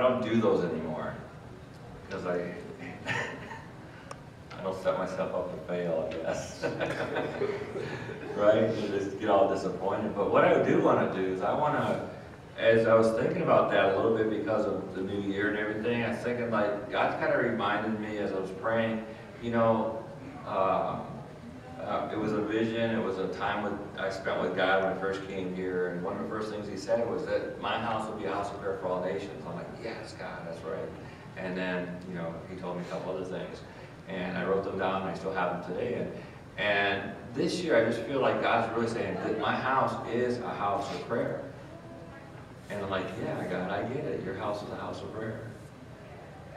I don't do those anymore because I don't set myself up to fail, I guess. Right? You just get all disappointed. But what I do want to do is I want to, as I was thinking about that a little bit because of the new year and everything, I was thinking, like, God's kind of reminded me as I was praying, you know, it was a vision, it was a time I spent with God when I first came here, and one of the first things he said was that my house will be a house of prayer for all nations. I'm like, yes, God, that's right. And then, you know, he told me a couple other things, and I wrote them down, and I still have them today. And this year, I just feel like God's really saying that my house is a house of prayer. And I'm like, yeah, God, I get it. Your house is a house of prayer.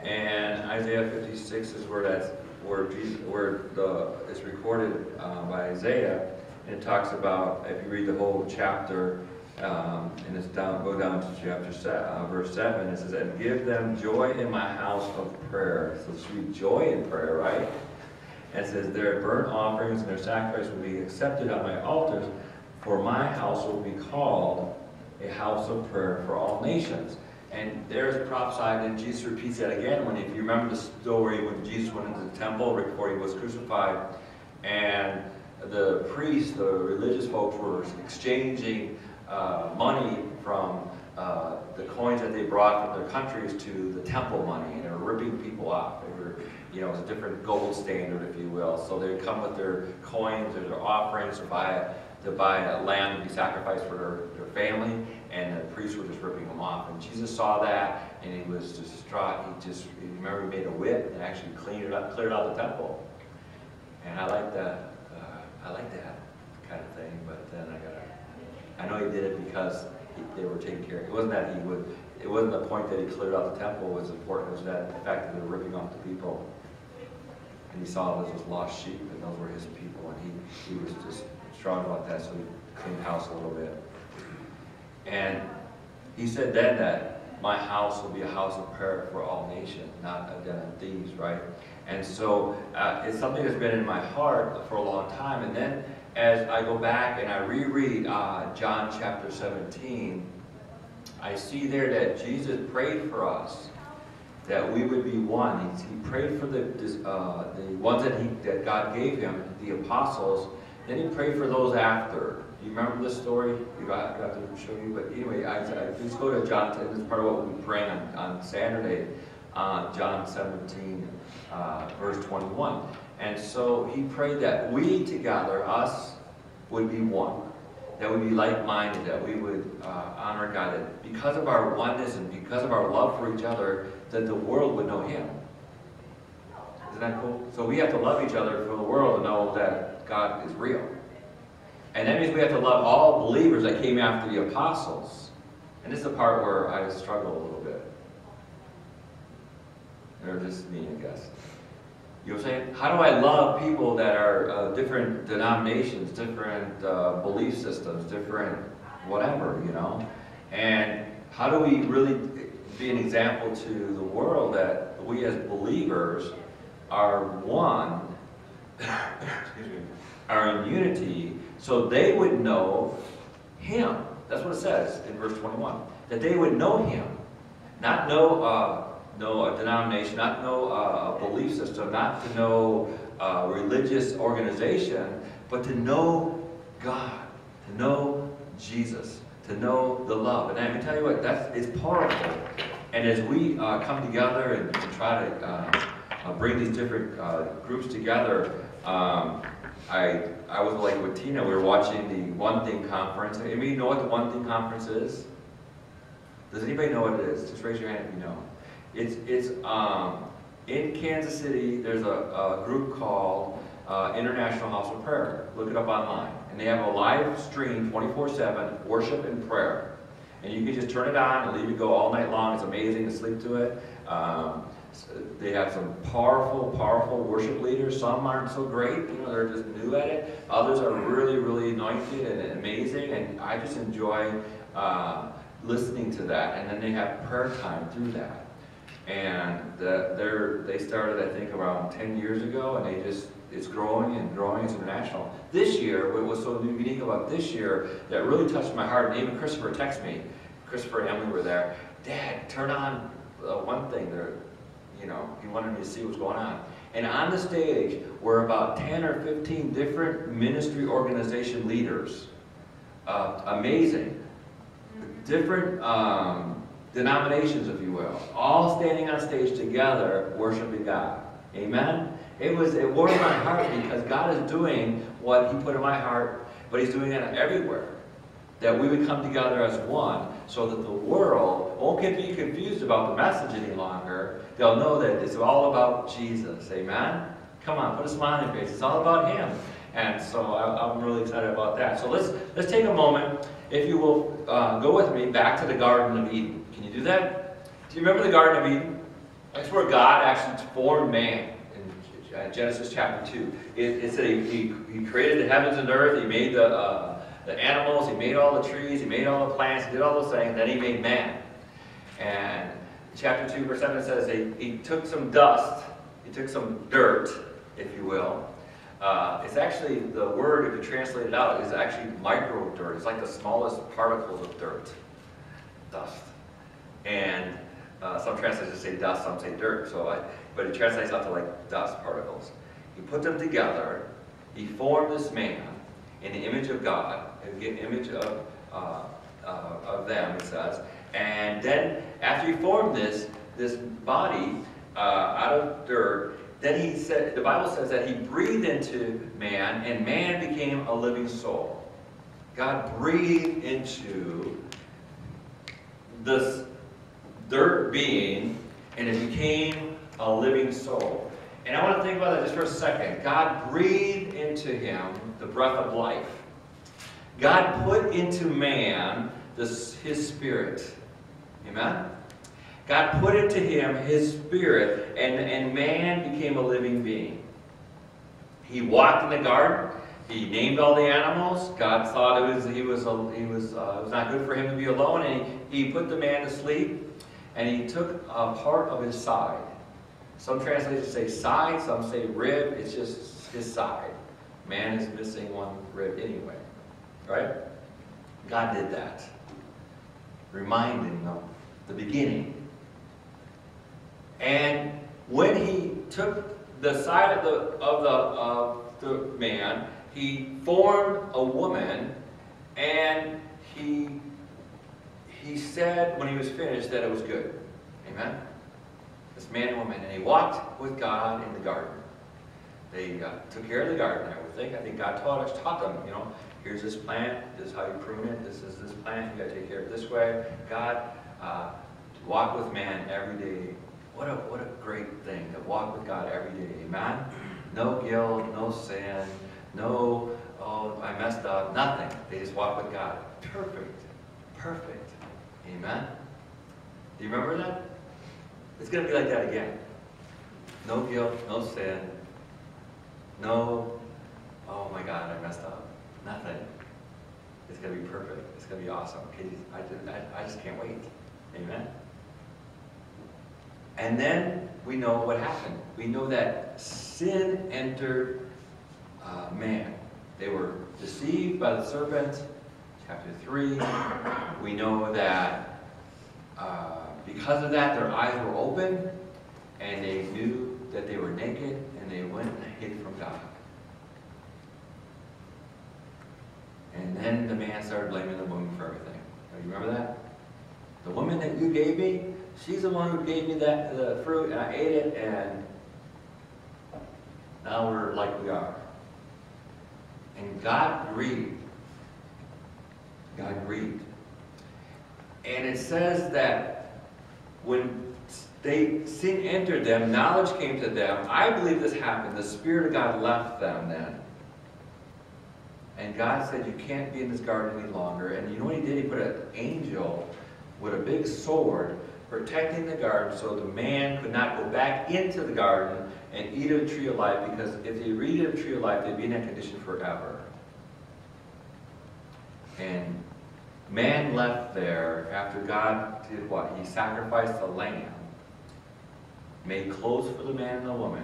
And Isaiah 56 is where that's it's recorded by Isaiah, and it talks about, if you read the whole chapter, and it's go down to chapter verse 7, it says, "And give them joy in my house of prayer." So sweet joy in prayer, right? And it says, "Their burnt offerings and their sacrifice will be accepted on my altars, for my house will be called a house of prayer for all nations." And there's prophesied, and Jesus repeats that again. When, if you remember the story when Jesus went into the temple before he was crucified, and the priests, the religious folks, were exchanging money from the coins that they brought from their countries to the temple money, and they were ripping people off. They were, you know, it was a different gold standard, if you will. So they come with their coins or their offerings to buy a lamb to be sacrificed for their family, and the priests were just ripping them off. And Jesus saw that, and he was just distraught. He remember, he made a whip and actually cleared out the temple. And I like that. I like that kind of thing. But then I know he did it because they were taking care of it. It wasn't that he would. It wasn't the point that he cleared out the temple was important. It was that the fact that they were ripping off the people. And he saw those was lost sheep, and those were his people, and he was just strong about that, so he cleaned house a little bit. And he said then that my house will be a house of prayer for all nations, not a den of thieves, right? And so it's something that's been in my heart for a long time. And then as I go back and I reread John chapter 17, I see there that Jesus prayed for us, that we would be one. He prayed for the ones that God gave him, the apostles. Then he prayed for those after. You remember this story? I forgot to show you, but anyway, let's go to John. This is part of what we prayed on Saturday, John 17, verse 21. And so he prayed that we together, us, would be one. That we would be like-minded, that we would honor God, that because of our oneness and because of our love for each other, that the world would know him. Isn't that cool? So we have to love each other for the world to know that God is real. And that means we have to love all believers that came after the apostles. And this is the part where I struggle a little bit. Or this is me, I guess. You know what I'm saying? How do I love people that are different denominations, different belief systems, different whatever, you know? And how do we really be an example to the world that we as believers are one, excuse me, are in unity, so they would know him. That's what it says in verse 21. That they would know him. Not know a denomination, not know a belief system, not to know a religious organization, but to know God, to know Jesus, to know the love. And I can tell you what, it's powerful. And as we come together and try to bring these different groups together, I was like with Tina, we were watching the One Thing conference. Anybody know what the One Thing conference is? Does anybody know what it is? Just raise your hand if you know. It's in Kansas City. There's a group called International House of Prayer. Look it up online. And they have a live stream 24/7 worship and prayer. And you can just turn it on and leave it go all night long. It's amazing to sleep to it. They have some powerful worship leaders. Some aren't so great, you know, they're just new at it. Others are really, really anointed and amazing, and I just enjoy listening to that. And then they have prayer time through that. And they started, I think, around 10 years ago, and it's growing and growing. It's international. This year, what was so unique about this year that really touched my heart, and even Christopher texted me. Christopher and Emily were there. Dad, turn on One Thing there, you know, he wanted me to see what was going on. And on the stage were about 10 or 15 different ministry organization leaders. Amazing. Different denominations, if you will. All standing on stage together, worshiping God. Amen? It warmed my heart because God is doing what He put in my heart, but He's doing it everywhere. That we would come together as one so that the world won't get me confused about the message any longer. They'll know that it's all about Jesus. Amen? Come on, put a smile on your face. It's all about Him. And so I'm really excited about that. So let's take a moment, if you will, go with me back to the Garden of Eden. Can you do that? Do you remember the Garden of Eden? That's where God actually formed man. Genesis chapter 2. It said he created the heavens and earth, He made the animals, He made all the trees, He made all the plants, He did all those things, then He made man. And chapter 2 verse 7 says he took some dust, He took some dirt, if you will. It's actually, the word, if you translate it out, is actually micro dirt. It's like the smallest particles of dirt. Dust. And some translators say dust, some say dirt. But it translates out to like dust particles. He put them together. He formed this man in the image of God, in the image of them, it says. And then after He formed this body out of dirt, then He said, the Bible says that He breathed into man, and man became a living soul. God breathed into this dirt being, and it became a living soul. And I want to think about that just for a second. God breathed into him the breath of life. God put into man His Spirit. Amen? God put into him His Spirit, and man became a living being. He walked in the garden. He named all the animals. God thought it was not good for him to be alone, and he put the man to sleep, and he took a part of his side. Some translations say side, some say rib. It's just his side. Man is missing one rib anyway. Right? God did that. Reminding them the beginning. And when He took the side of the man, He formed a woman, and he said when He was finished that it was good. Amen? This man and woman, and he walked with God in the garden. They took care of the garden, I would think. I think God taught them, you know, here's this plant, this is how you prune it, this is this plant, you got to take care of it this way. God walked with man every day. What a great thing to walk with God every day, amen? No guilt, no sin, no, oh, I messed up, nothing. They just walked with God. Perfect, amen? Do you remember that? It's going to be like that again. No guilt, no sin, no, oh my God, I messed up. Nothing. It's going to be perfect. It's going to be awesome. I just can't wait. Amen? And then we know what happened. We know that sin entered man. They were deceived by the serpent. Chapter 3. We know that because of that, their eyes were open, and they knew that they were naked, and they went and hid from God. And then the man started blaming the woman for everything. You remember that? The woman that you gave me, she's the one who gave me the fruit, and I ate it, and now we're like we are. And God grieved. God grieved. And it says that when sin entered them, knowledge came to them. I believe this happened. The Spirit of God left them then. And God said, you can't be in this garden any longer. And you know what He did? He put an angel with a big sword protecting the garden so the man could not go back into the garden and eat of the tree of life, because if they eat of the tree of life, they'd be in that condition forever. And man left there after God did what? He sacrificed a lamb, made clothes for the man and the woman,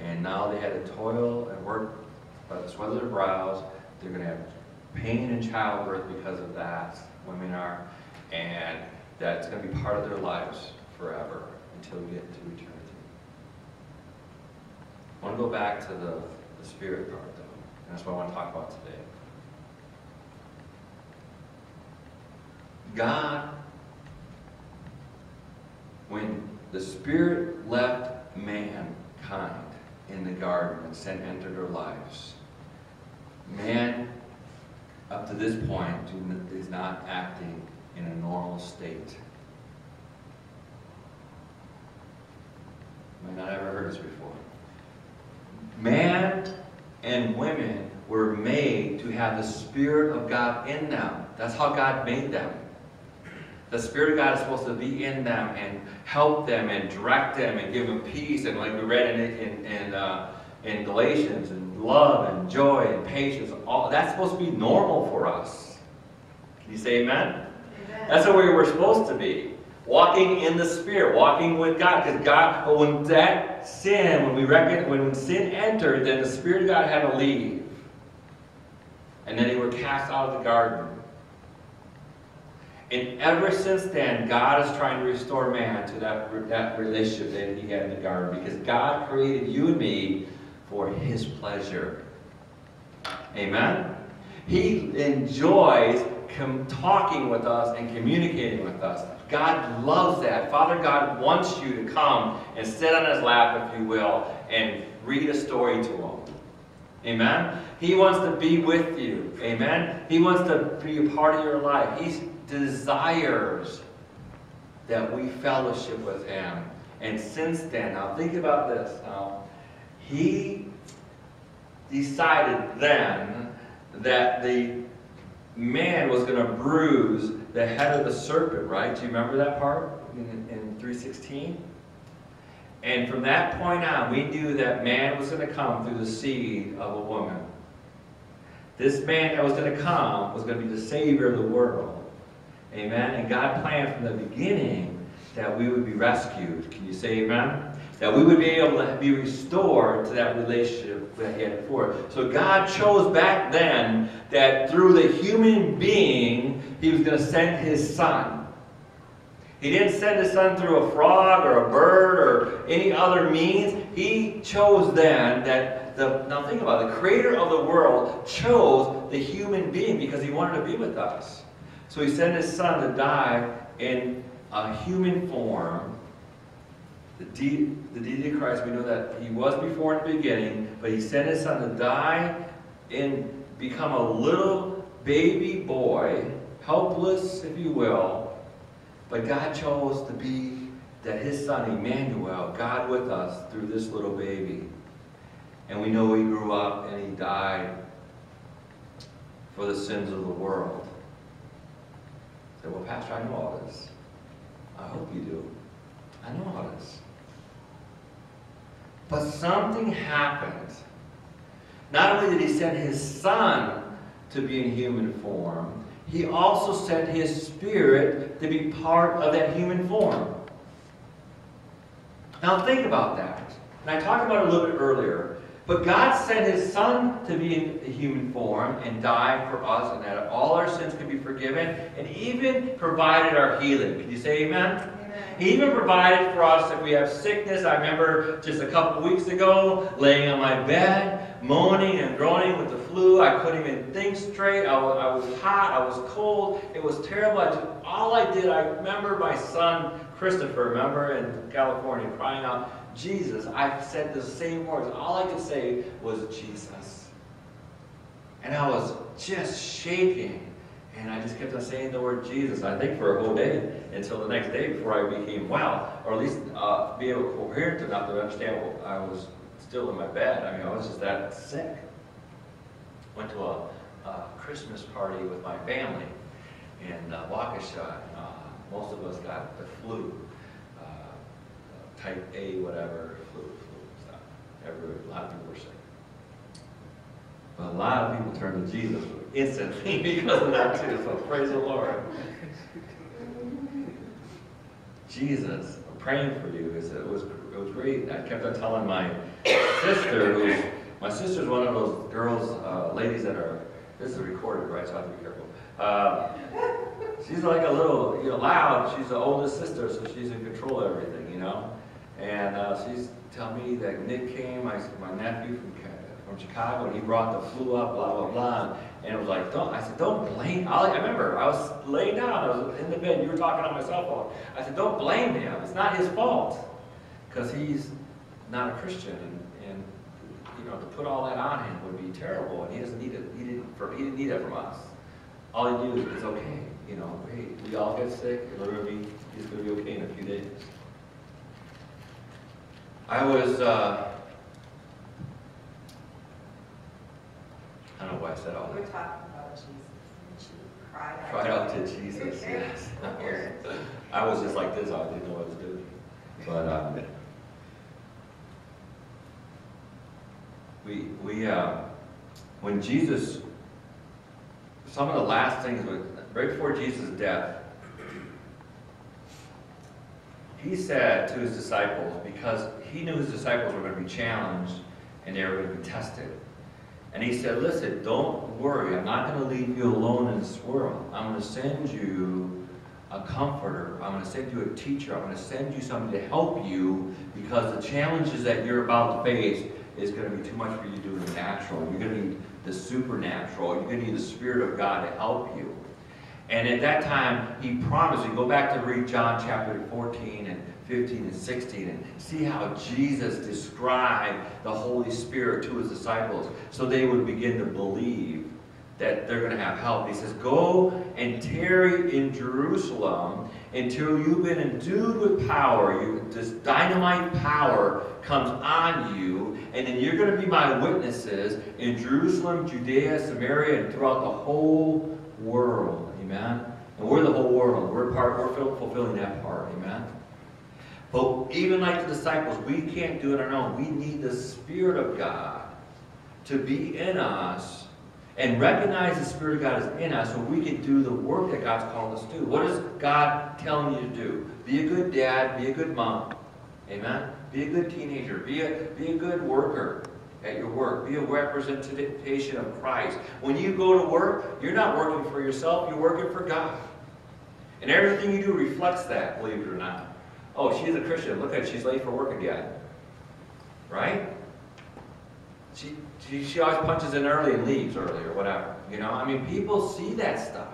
and now they had to toil and work by the sweat of their brows. They're going to have pain in childbirth because of that, women are, and that's going to be part of their lives forever until we get into eternity. I want to go back to the spirit part, though, and that's what I want to talk about today. God, when the Spirit left mankind in the garden and sin entered our lives, man, up to this point, is not acting in a normal state. You may not have ever heard this before. Man and women were made to have the Spirit of God in them. That's how God made them. The Spirit of God is supposed to be in them and help them and direct them and give them peace. And like we read in Galatians, and love and joy and patience, all that's supposed to be normal for us. Can you say amen? Amen. That's the way we're supposed to be. Walking in the Spirit, walking with God. Because God, but when that sin, when sin entered, then the Spirit of God had to leave. And then they were cast out of the garden. And ever since then, God is trying to restore man to that relationship that he had in the garden. Because God created you and me for his pleasure. Amen? He enjoys talking with us and communicating with us. God loves that. Father God wants you to come and sit on his lap, if you will, and read a story to him. Amen? He wants to be with you. Amen? He wants to be a part of your life. He's desires that we fellowship with him. And since then, now think about this now, he decided then that the man was going to bruise the head of the serpent, right? Do you remember that part in 3:16? And from that point on, we knew that man was going to come through the seed of a woman. This man that was going to come was going to be the savior of the world. Amen. And God planned from the beginning that we would be rescued. Can you say amen? That we would be able to be restored to that relationship that he had before. So God chose back then that through the human being, he was going to send his son. He didn't send his son through a frog or a bird or any other means. He chose then that, now think about it, the creator of the world chose the human being because he wanted to be with us. So he sent his son to die in a human form. The deity of Christ, we know that he was before in the beginning, but he sent his son to die and become a little baby boy, helpless, if you will. But God chose to be that his son, Emmanuel, God with us, through this little baby. And we know he grew up and he died for the sins of the world. Well, Pastor, I know all this. I hope you do. I know all this. But something happened. Not only did he send his son to be in human form, he also sent his spirit to be part of that human form. Now think about that. And I talked about it a little bit earlier. But God sent his son to be in human form and die for us, and that all our sins could be forgiven, and even provided our healing. Can you say amen? Amen. He even provided for us if we have sickness. I remember just a couple weeks ago laying on my bed, moaning and groaning with the flu. I couldn't even think straight. I was hot. I was cold. It was terrible. I remember my son, Christopher, remember, in California, crying out, Jesus. I said the same words. All I could say was Jesus. And I was just shaking. And I just kept on saying the word Jesus, I think for a whole day, until the next day before I became well, or at least be able to coherent enough to understand I was still in my bed. I mean, I was just that sick. Went to a Christmas party with my family in Waukesha. Most of us got the flu. Type A, whatever, flu stuff. A lot of people were sick. But a lot of people turned to Jesus instantly because of that too, so praise the Lord. Jesus, I'm praying for you. It was great. I kept on telling my sister, my sister's one of those girls, ladies that are, this is recorded, right, so I have to be careful. She's like a little, loud. She's the oldest sister, so she's in control of And she's telling me that Nick came, I said, my nephew from Chicago, and he brought the flu up, blah, blah, blah. And it was like, don't blame, I remember, I was laying down, I was in the bed, you were talking on my cell phone. I said, don't blame him, it's not his fault, because he's not a Christian, and you know, to put all that on him would be terrible, and he doesn't need it, he didn't need it from us. All he knew is, it's okay, you know, hey, we all get sick, and he's going to be okay in a few days. I was, I don't know why I said all that. We were talking about Jesus, and she cried out. Cried out to Jesus, yes. I was just like this, I didn't know what I was doing. But when Jesus, some of the last things, right before Jesus' death, he said to his disciples, because he knew his disciples were going to be challenged and they were going to be tested. And he said, listen, don't worry. I'm not going to leave you alone in this world. I'm going to send you a comforter. I'm going to send you a teacher. I'm going to send you somebody to help you, because the challenges that you're about to face is going to be too much for you to do in the natural. You're going to need the supernatural. You're going to need the Spirit of God to help you. And at that time, he promised, you go back to read John chapter 14 and 15 and 16 and see how Jesus described the Holy Spirit to his disciples so they would begin to believe that they're going to have help. He says, go and tarry in Jerusalem until you've been endued with power. This dynamite power comes on you, and then you're going to be my witnesses in Jerusalem, Judea, Samaria, and throughout the whole world. Amen? And we're the whole world. We're fulfilling that part. Amen? But even like the disciples, we can't do it on our own. We need the Spirit of God to be in us and recognize the Spirit of God is in us so we can do the work that God's calling us to do. What is God telling you to do? Be a good dad. Be a good mom. Amen? Be a good teenager. Be a good worker at your work. Be a representation of Christ. When you go to work, you're not working for yourself, you're working for God. And everything you do reflects that, believe it or not. Oh, she's a Christian. Look at it, she's late for work again. Right? She always punches in early and leaves early or whatever. You know, I mean, people see that stuff.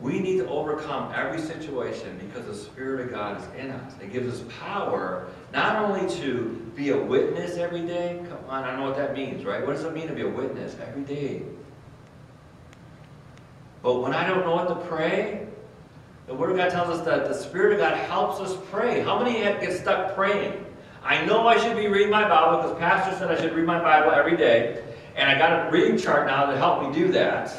We need to overcome every situation because the Spirit of God is in us. It gives us power not only to be a witness every day. Come on, I know what that means, right? What does it mean to be a witness every day? But when I don't know what to pray, the Word of God tells us that the Spirit of God helps us pray. How many get stuck praying? I know I should be reading my Bible because Pastor said I should read my Bible every day. And I got a reading chart now to help me do that.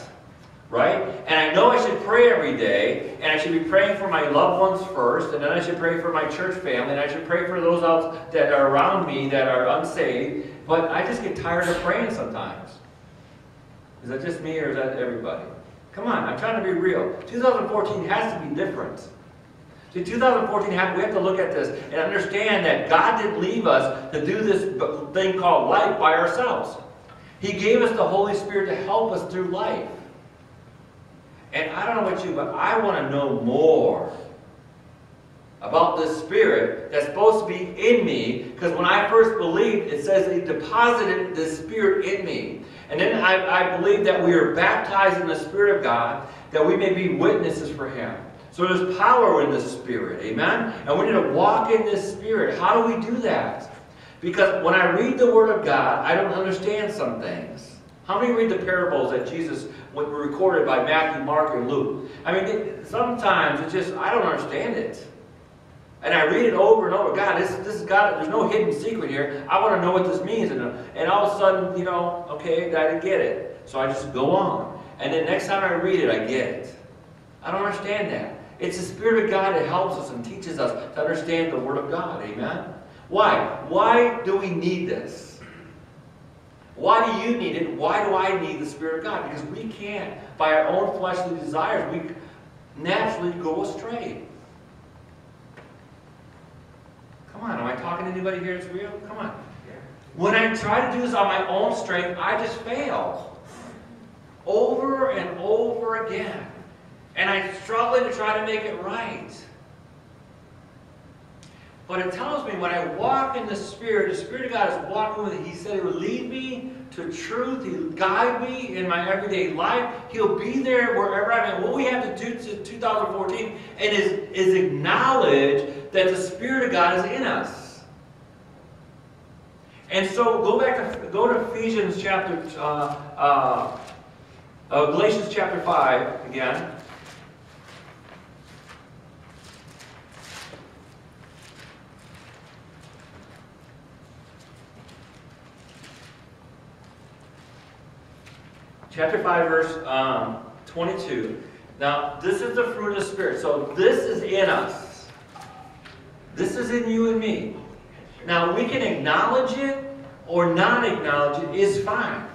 Right? And I know I should pray every day, and I should be praying for my loved ones first, and then I should pray for my church family, and I should pray for those else that are around me that are unsaved, but I just get tired of praying sometimes. Is that just me, or is that everybody? Come on, I'm trying to be real. 2014 has to be different. See, 2014, we have to look at this and understand that God didn't leave us to do this thing called life by ourselves. He gave us the Holy Spirit to help us through life. And I don't know about you, but I want to know more about this Spirit that's supposed to be in me. Because when I first believed, it says He deposited this Spirit in me. And then I believe that we are baptized in the Spirit of God, that we may be witnesses for Him. So there's power in the Spirit, amen? And we need to walk in this Spirit. How do we do that? Because when I read the Word of God, I don't understand some things. How many read the parables that Jesus were recorded by Matthew, Mark, and Luke? I mean, sometimes it's just, I don't understand it. And I read it over and over. God, this is God. There's no hidden secret here. I want to know what this means. And all of a sudden, you know, okay, I didn't get it. So I just go on. And then next time I read it, I get it. I don't understand that. It's the Spirit of God that helps us and teaches us to understand the Word of God. Amen? Why? Why do we need this? Why do you need it? Why do I need the Spirit of God? Because we can't, by our own fleshly desires, we naturally go astray. Come on, am I talking to anybody here that's real? Come on. When I try to do this on my own strength, I just fail. Over and over again. And I'm struggling to try to make it right. But it tells me when I walk in the Spirit of God is walking with me. He said He would lead me to truth. He'll guide me in my everyday life. He'll be there wherever I'm at. What we have to do to 2014 and is acknowledge that the Spirit of God is in us. And so go to Ephesians chapter, Galatians chapter 5 again. Chapter 5, verse 22. Now, this is the fruit of the Spirit. So, this is in us. This is in you and me. Now, we can acknowledge it or not acknowledge it is fine.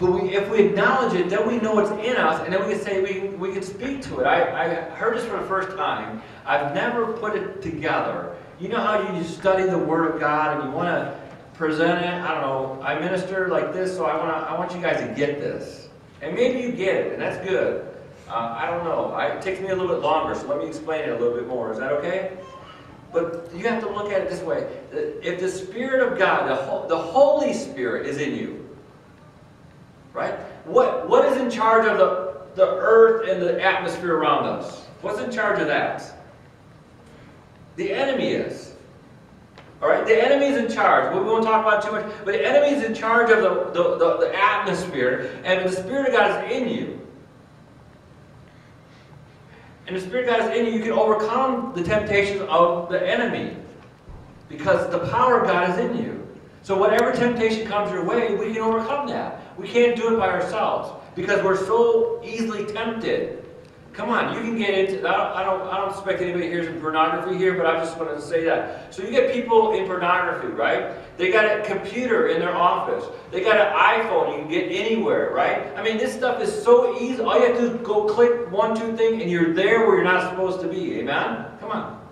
But if we acknowledge it, then we know it's in us, and then we can say we can speak to it. I heard this for the first time. I've never put it together. You know how you study the Word of God and you want to present it, I don't know, I minister like this, so I want you guys to get this. And maybe you get it, and that's good. I don't know. It takes me a little bit longer, so let me explain it a little bit more. Is that okay? But you have to look at it this way. If the Spirit of God, the Holy Spirit is in you, right? What is in charge of the earth and the atmosphere around us? What's in charge of that? The enemy is. All right? The enemy is in charge. We won't talk about it too much, but the enemy is in charge of the atmosphere, and the Spirit of God is in you. And the Spirit of God is in you. You can overcome the temptations of the enemy because the power of God is in you. So whatever temptation comes your way, we can overcome that. We can't do it by ourselves because we're so easily tempted. Come on, you can get into. I don't expect anybody here's in pornography here, but I just wanted to say that. So you get people in pornography, right? They got a computer in their office. They got an iPhone. You can get anywhere, right? I mean, this stuff is so easy. All you have to do is go click one, two thing, and you're there where you're not supposed to be. Amen? Come on.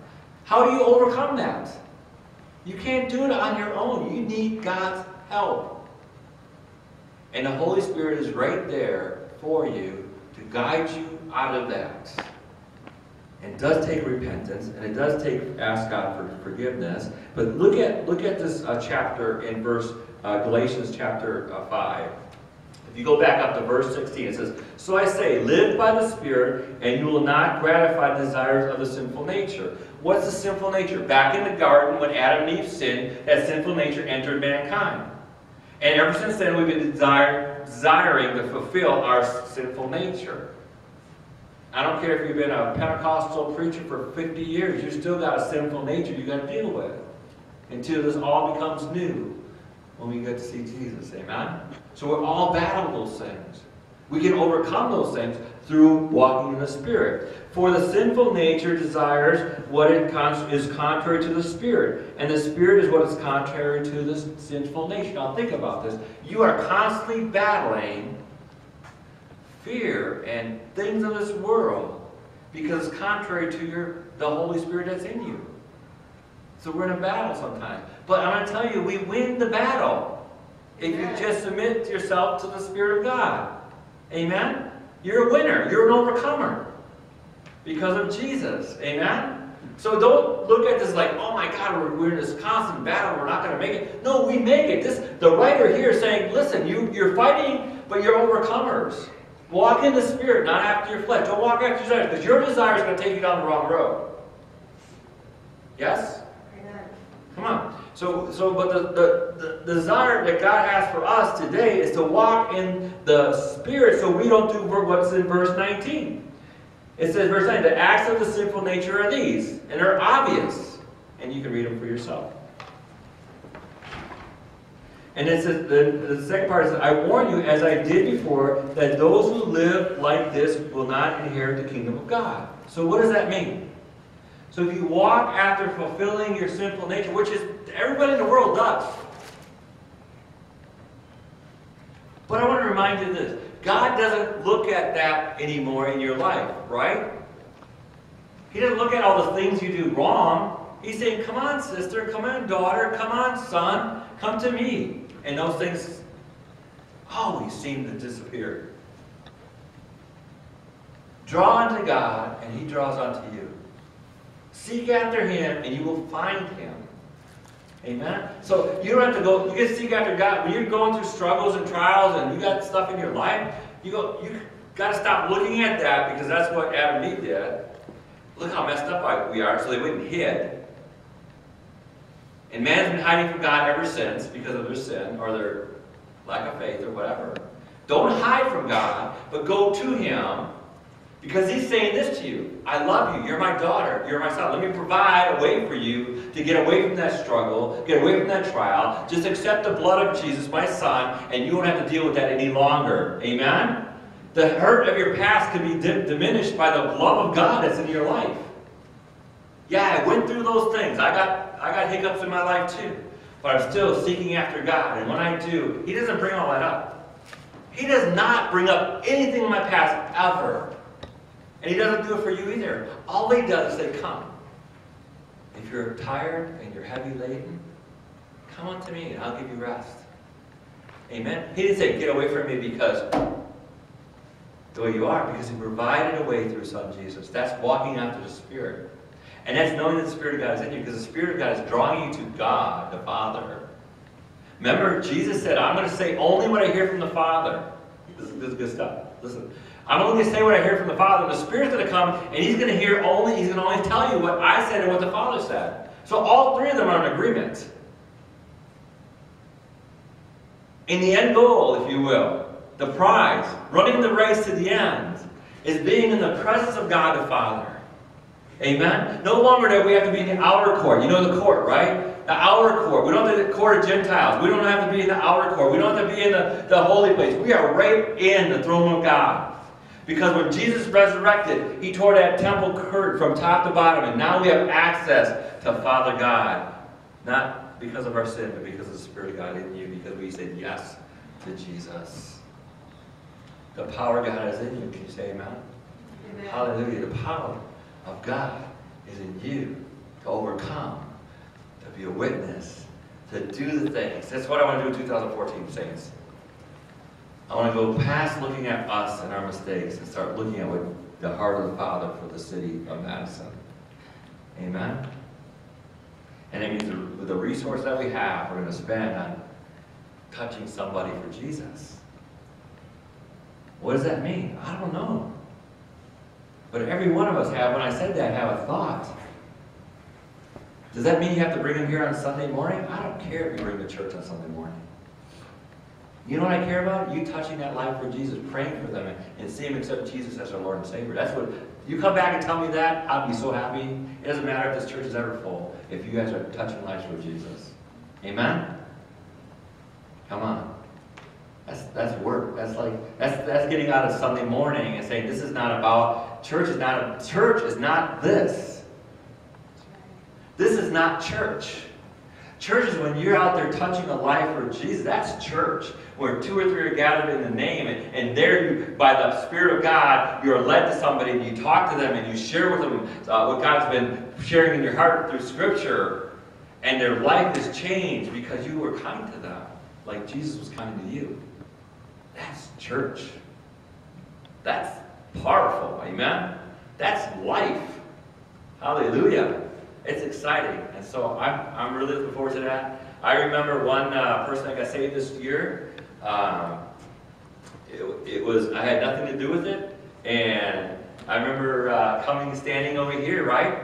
How do you overcome that? You can't do it on your own. You need God's help. And the Holy Spirit is right there for you to guide you out of that. It does take repentance, and it does take ask God for forgiveness. But look at this chapter in verse Galatians chapter 5. If you go back up to verse 16, it says, "So I say, live by the Spirit, and you will not gratify the desires of the sinful nature." What's the sinful nature? Back in the garden when Adam and Eve sinned, that sinful nature entered mankind, and ever since then we've been desiring to fulfill our sinful nature. I don't care if you've been a Pentecostal preacher for 50 years, you've still got a sinful nature you've got to deal with until this all becomes new when we get to see Jesus. Amen? So we're all battling those things. We can overcome those things through walking in the Spirit. For the sinful nature desires what is contrary to the Spirit, and the Spirit is what is contrary to the sinful nature. Now think about this. You are constantly battling fear and things of this world because it's contrary to the Holy Spirit that's in you. So we're in a battle sometimes. But I'm going to tell you, we win the battle if you just submit yourself to the Spirit of God. Amen? You're a winner. You're an overcomer because of Jesus. Amen? So don't look at this like, oh my God, we're in this constant battle. We're not going to make it. No, we make it. The writer here is saying, listen, you're fighting, but you're overcomers. Walk in the Spirit, not after your flesh. Don't walk after your desires, because your desire is going to take you down the wrong road. Yes? Amen. Come on. But the desire that God has for us today is to walk in the Spirit so we don't do what's in verse 19. It says, verse 19, the acts of the sinful nature are these, and they're obvious. And you can read them for yourself. And it says, the second part is, I warn you, as I did before, that those who live like this will not inherit the kingdom of God. So what does that mean? So if you walk after fulfilling your sinful nature, which is everybody in the world does. But I want to remind you this. God doesn't look at that anymore in your life, right? He doesn't look at all the things you do wrong. He's saying, come on, sister, come on, daughter, come on, son, come to me. And those things always seem to disappear. Draw unto God, and He draws unto you. Seek after him and you will find him. Amen? So you don't have to go, you can seek after God. When you're going through struggles and trials and you got stuff in your life, you got to stop looking at that, because that's what Adam and Eve did. Look how messed up we are, so they went and hid. And man's been hiding from God ever since because of their sin or their lack of faith or whatever. Don't hide from God, but go to him, because he's saying this to you. I love you. You're my daughter. You're my son. Let me provide a way for you to get away from that struggle, get away from that trial. Just accept the blood of Jesus, my son, and you won't have to deal with that any longer. Amen? The hurt of your past can be diminished by the love of God that's in your life. Yeah, I went through those things. I got hiccups in my life too. But I'm still seeking after God. And when I do, he doesn't bring all that up. He does not bring up anything in my past ever. And he doesn't do it for you either. All he does is say, come. If you're tired and you're heavy laden, come unto me and I'll give you rest. Amen? He didn't say, get away from me because the way you are, because he provided a way through his son Jesus. That's walking after the Spirit. And that's knowing that the Spirit of God is in you, because the Spirit of God is drawing you to God, the Father. Remember, Jesus said, I'm going to say only what I hear from the Father. This is good stuff. Listen. I'm only going to say what I hear from the Father. And the Spirit's going to come, and he's going to only tell you what I said and what the Father said. So all three of them are in agreement. In the end goal, if you will, the prize, running the race to the end, is being in the presence of God the Father. Amen? No longer do we have to be in the outer court. You know the court, right? The outer court. We don't have to be the court of Gentiles. We don't have to be in the outer court. We don't have to be in the holy place. We are right in the throne of God. Because when Jesus resurrected, he tore that temple curtain from top to bottom, and now we have access to Father God. Not because of our sin, but because of the Spirit of God in you, because we said yes to Jesus. The power of God is in you. Can you say amen? Amen? Hallelujah. The power of God is in you to overcome, to be a witness, to do the things. That's what I want to do in 2014, saints. I want to go past looking at us and our mistakes and start looking at what the heart of the Father for the city of Madison. Amen? And it means with the resource that we have, we're going to spend on touching somebody for Jesus. What does that mean? I don't know. But every one of us have, when I said that, have a thought. Does that mean you have to bring him here on Sunday morning? I don't care if you bring him to church on Sunday morning. You know what I care about? You touching that life for Jesus, praying for them, and seeing them accept Jesus as our Lord and Savior. That's what, you come back and tell me that, I'll be so happy. It doesn't matter if this church is ever full, if you guys are touching lives for Jesus. Amen? Come on. That's work. That's getting out of Sunday morning and saying, this is not about church. Church is not this. This is not church. Church is when you're out there touching a life for Jesus. That's church, where two or three are gathered in the name, and there you, by the Spirit of God, you are led to somebody and you talk to them and you share with them what God's been sharing in your heart through Scripture, and their life is changed because you were kind to them, like Jesus was kind to you. That's church. That's powerful. Amen? That's life. Hallelujah. It's exciting. And so I'm really looking forward to that. I remember one person that got saved this year. I had nothing to do with it. And I remember standing over here, right?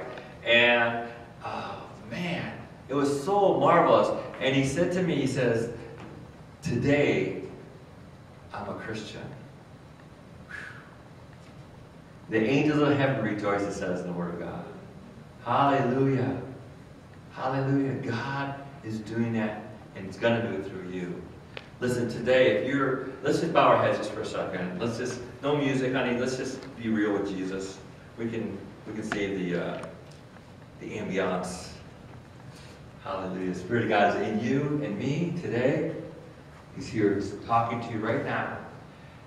And, oh, man, it was so marvelous. And he said to me, he says, today, I'm a Christian. Whew. The angels of heaven rejoice, it says in the Word of God. Hallelujah. Hallelujah. God is doing that, and he's going to do it through you. Listen, today, let's just bow our heads just for a second. Let's just, no music, honey, let's just be real with Jesus. We can save the ambiance. Hallelujah. The Spirit of God is in you and me today. He's here. He's talking to you right now.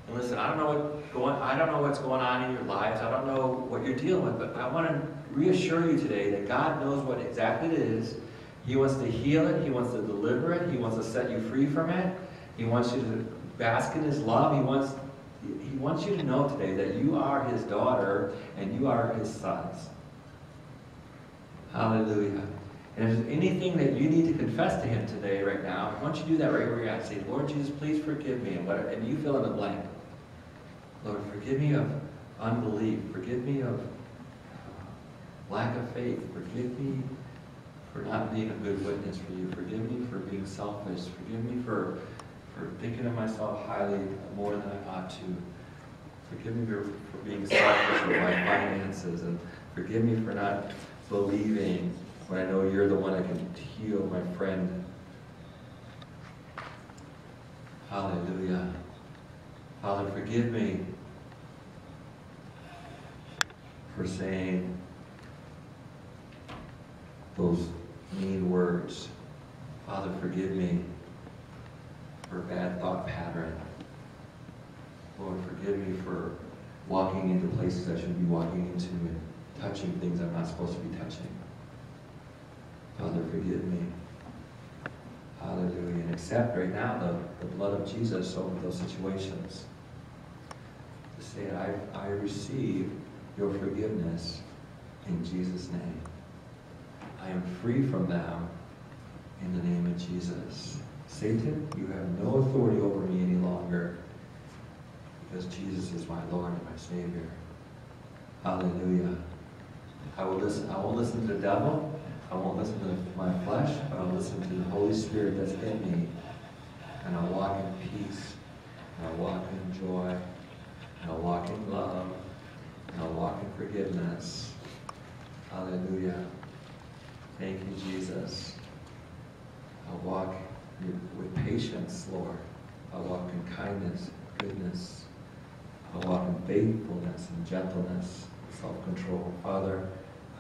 And listen, I don't know what's going on in your lives. I don't know what you're dealing with, but I want to reassure you today that God knows what exactly it is. He wants to heal it. He wants to deliver it. He wants to set you free from it. He wants you to bask in his love. He wants you to know today that you are his daughter and you are his sons. Hallelujah. And if there's anything that you need to confess to Him today, right now, why don't you do that right where you're at? Say, Lord Jesus, please forgive me. And you fill in the blank. Lord, forgive me of unbelief. Forgive me of lack of faith. Forgive me for not being a good witness for you. Forgive me for being selfish. Forgive me for thinking of myself highly more than I ought to. Forgive me for being selfish with my finances. And forgive me for not believing when I know you're the one that can heal my friend. Hallelujah. Father, forgive me for saying those mean words. Father, forgive me for a bad thought pattern. Lord, forgive me for walking into places I shouldn't be walking into and touching things I'm not supposed to be touching. Father, forgive me. Hallelujah. And accept right now the blood of Jesus over those situations. To say, I receive your forgiveness in Jesus' name. I am free from them in the name of Jesus. Satan, you have no authority over me any longer because Jesus is my Lord and my Savior. Hallelujah. I will listen to the devil. I won't listen to my flesh, but I'll listen to the Holy Spirit that's in me. And I'll walk in peace, and I'll walk in joy, and I'll walk in love, and I'll walk in forgiveness. Hallelujah. Thank you, Jesus. I'll walk with patience, Lord. I'll walk in kindness, goodness. I'll walk in faithfulness and gentleness, self-control. Father,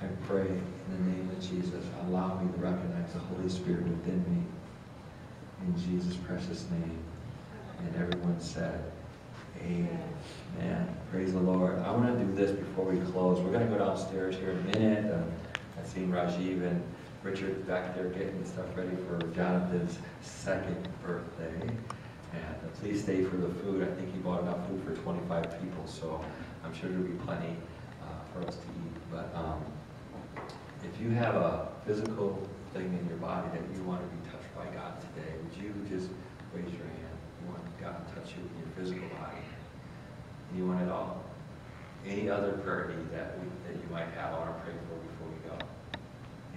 I pray in the name of Jesus, allow me to recognize the Holy Spirit within me. In Jesus' precious name. And everyone said, Amen. Praise the Lord. I want to do this before we close. We're going to go downstairs here in a minute. I've seen Rajiv and Richard back there getting stuff ready for Jonathan's second birthday. And please stay for the food. I think he bought enough food for 25 people, so I'm sure there'll be plenty for us to eat. But if you have a physical thing in your body that you want to be touched by God today, would you just raise your hand? You want God to touch you in your physical body? Anyone at all? Any other prayer need that you might have, I want to pray for before we go?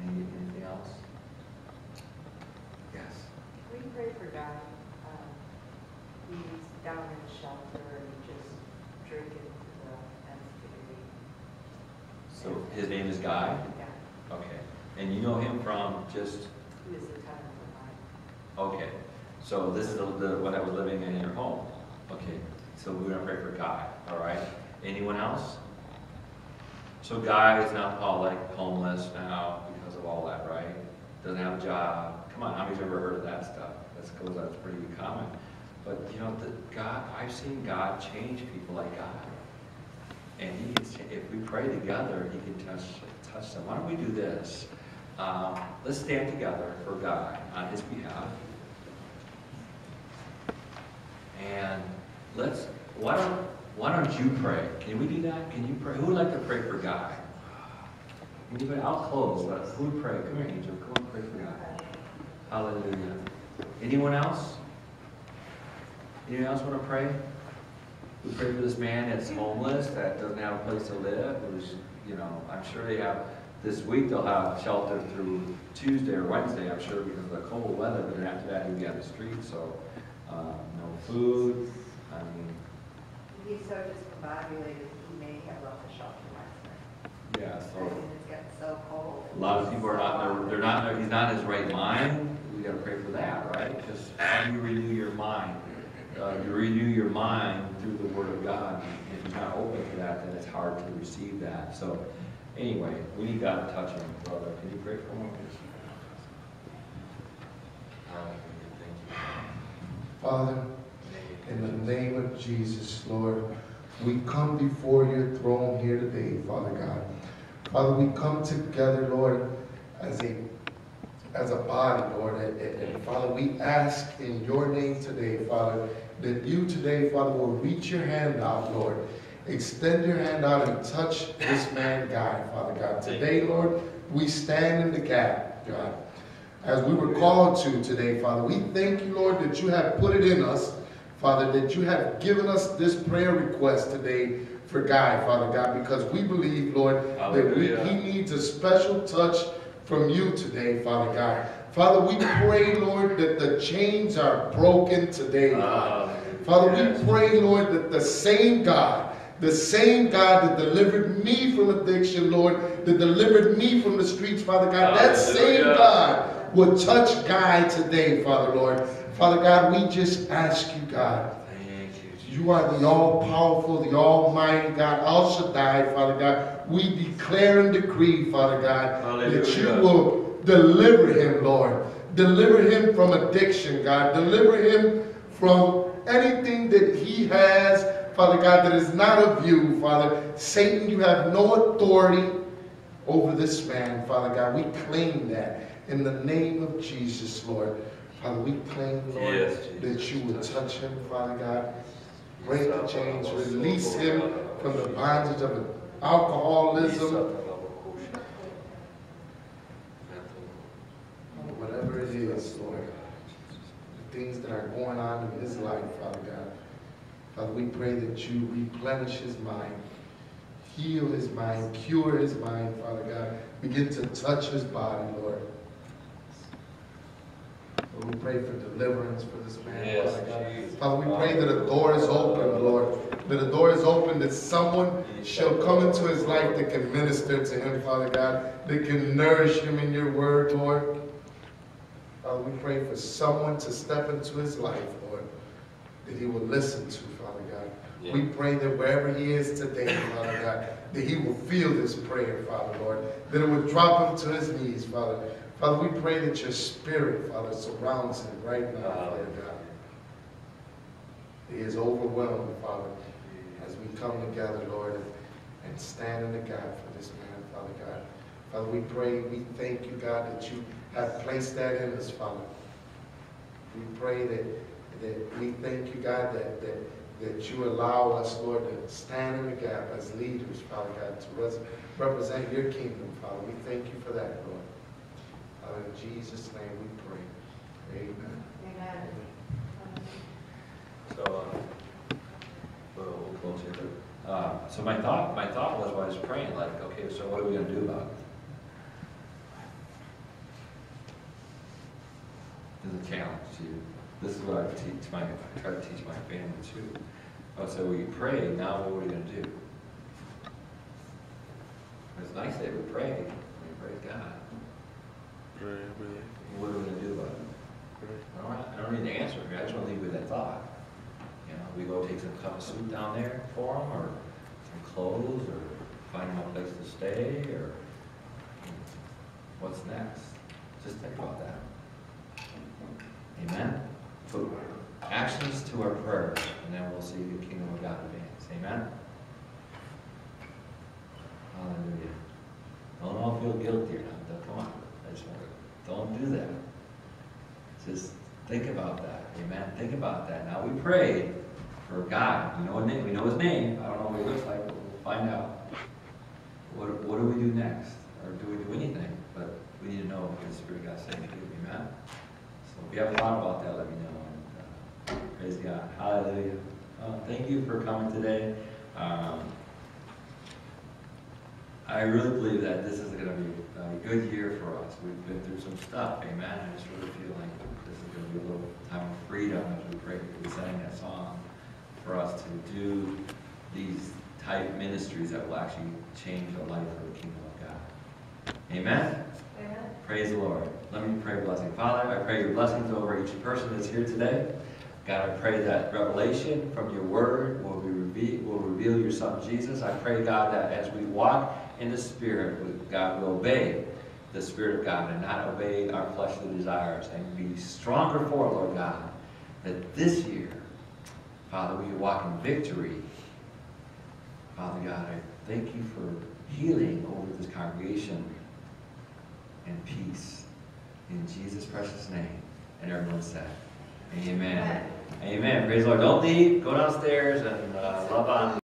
Anything else? Yes? We pray for God. He's down in the shelter and just drinking. So his name is Guy? Yeah. Okay. And you know him from just? He was the time of the night. Okay. So this is the one that was living in your home. Okay. So we're going to pray for Guy. All right. Anyone else? So Guy is not all homeless now because of all that, right? Doesn't have a job. Come on. How many's ever heard of that stuff? That's pretty common. But you know, I've seen God change people like Guy. And he can, if we pray together, he can touch them. Why don't we do this? Let's stand together for God on his behalf. And why don't you pray? Can we do that? Can you pray? Who would like to pray for God? Anybody? I'll close. Who would pray? Come here, angel. Come on, pray for God. Hallelujah. Anyone else? Anyone else want to pray? We pray for this man that's homeless, that doesn't have a place to live. I'm sure they have, this week they'll have shelter through Tuesday or Wednesday, I'm sure, because of the cold weather, but then after that he'll be on the street, so no food. I mean, he's so discombobulated, he may have left the shelter last night. Yeah, so. It's getting so cold. A lot of people are not, he's not in his right mind. We gotta pray for that, right? Because how do you renew your mind? You renew your mind through the Word of God. If you're not open to that, then it's hard to receive that. So, anyway, we need God to touch him, brother. Can you pray for him? Father, in the name of Jesus, Lord, we come before your throne here today, Father God. Father, we come together, Lord, as a body, Lord, and Father, we ask in your name today, Father, that you today, Father, will reach your hand out, Lord. Extend your hand out and touch this man, God, Father God. Today, Lord, We stand in the gap, God. As we were called to today, Father, we thank you, Lord, that you have put it in us, Father, that you have given us this prayer request today for Guy, Father God, because we believe, Lord, Hallelujah. That he needs a special touch from you today, Father God. Father, we pray, Lord, that the chains are broken today, God. Father, yes. We pray, Lord, that the same God that delivered me from addiction, Lord, that delivered me from the streets, Father God, that same God will touch Guy today, Father, Lord. Father God, we just ask you, God. You are the all-powerful, the almighty God, El Shaddai, Father God. We declare and decree, Father God, Hallelujah. That you will deliver him, Lord. Deliver him from addiction, God. Deliver him from anything that he has, Father God, that is not of you, Father. Satan, you have no authority over this man, Father God. We claim that in the name of Jesus, Lord. Father, we claim, Lord, yes, that you will touch him, Father God. Break the chains, release him from the bondage of alcoholism, whatever it is, Lord, the things that are going on in his life, Father God. Father, we pray that you replenish his mind, heal his mind, cure his mind, Father God. Begin to touch his body, Lord. Lord, we pray for deliverance for this man, yes, Father God. Jesus. Father, we pray that a door is open, Lord. That a door is open, that someone shall come into his life that can minister to him, Father God. That can nourish him in your word, Lord. Father, we pray for someone to step into his life, Lord. That he will listen to, Father God. Yeah. We pray that wherever he is today, Father God, that he will feel this prayer, Father, Lord. That it will drop him to his knees, Father. Father, we pray that your spirit, Father, surrounds him right now, Father God. He is overwhelmed, Father, as we come together, Lord, and stand in the gap for this man, Father God. Father, we pray, we thank you, God, that you have placed that in us, Father. We pray that we thank you, God, that you allow us, Lord, to stand in the gap as leaders, Father God, to represent your kingdom, Father. We thank you for that, Lord. In Jesus' name we pray. Amen. Amen. So, we'll close here. So my thought was while I was praying, like, okay, so what are we going to do about it? It's a challenge to you. This is what I try to teach my family too. I said, well, you pray, now what are we going to do? It's nice that we pray God. What are we going to do about it? I don't need the answer. I just want to leave you with that thought. You know, we go take some kind of soup down there for them, or some clothes, or find them a place to stay, or what's next? Just think about that. Amen. Put actions to our prayers, and then we'll see the kingdom of God advance. Amen. Hallelujah. Don't all feel guilty or not. Come on. Don't do that. Just think about that. Amen. Think about that. Now we pray for God. We know his name. I don't know what he looks like, but we'll find out. What do we do next? Or do we do anything? But we need to know what the Spirit of God said to do. Amen. So if you haven't thought about that, let me know. And, praise God. Hallelujah. Thank you for coming today. I really believe that this is going to be a good year for us. We've been through some stuff, amen. I just really feel like this is going to be a little time of freedom as we pray. We sang that song for us to do these type ministries that will actually change the life of the kingdom of God. Amen? Amen. Praise the Lord. Let me pray a blessing. Father, I pray your blessings over each person that's here today. God, I pray that revelation from your word will reveal your son Jesus. I pray, God, that as we walk in the Spirit, God, will obey the Spirit of God and not obey our fleshly desires, and be stronger for it, Lord God, that this year, Father, we walk in victory. Father God, I thank you for healing over this congregation and peace. In Jesus' precious name. And everyone said, Amen. Amen. Praise the Lord. Don't leave. Go downstairs and love on.